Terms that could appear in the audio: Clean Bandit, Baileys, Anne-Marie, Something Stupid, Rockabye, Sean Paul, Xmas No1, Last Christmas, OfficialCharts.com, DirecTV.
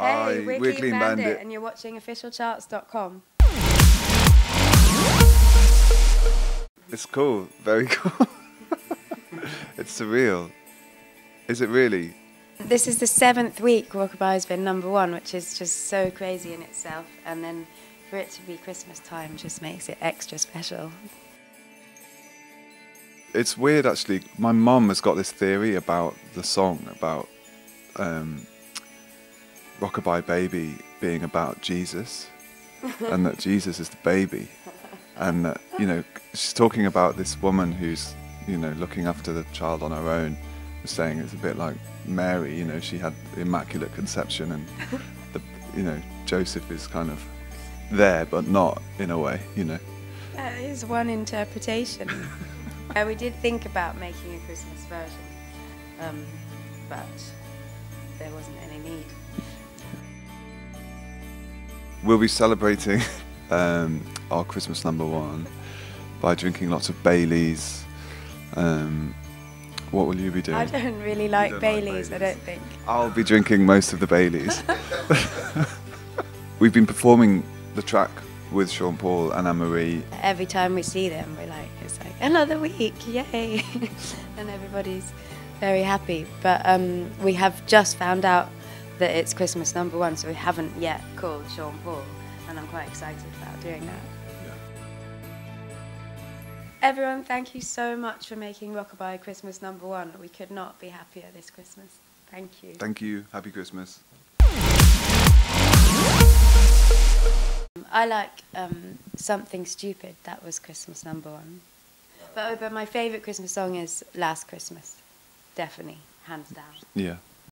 Hi, hey, we're Clean Bandit, and you're watching OfficialCharts.com. It's cool, very cool. It's surreal. Is it really? This is the 7th week Rockabye's been #1, which is just so crazy in itself. And then for it to be Christmas time just makes it extra special. It's weird, actually. My mum has got this theory about the song, about Rockabye Baby being about Jesus, and that Jesus is the baby, and that, you know, she's talking about this woman who's, you know, looking after the child on her own, saying it's a bit like Mary, you know, she had the Immaculate Conception, and the, you know, Joseph is kind of there but not, in a way, you know. That is one interpretation. We did think about making a Christmas version, but there wasn't any need. We'll be celebrating our Christmas #1 by drinking lots of Baileys. What will you be doing? I don't really like Baileys, I don't think. I'll be drinking most of the Baileys. We've been performing the track with Sean Paul and Anne-Marie. Every time we see them, we're like, it's like, another week, yay! And everybody's very happy. But we have just found out that it's Christmas #1, so we haven't yet called Sean Paul, and I'm quite excited about doing that. Yeah. Everyone, thank you so much for making Rockabye Christmas #1. We could not be happier this Christmas. Thank you. Thank you. Happy Christmas. I like Something Stupid. That was Christmas #1. But my favourite Christmas song is Last Christmas. Definitely, hands down. Yeah.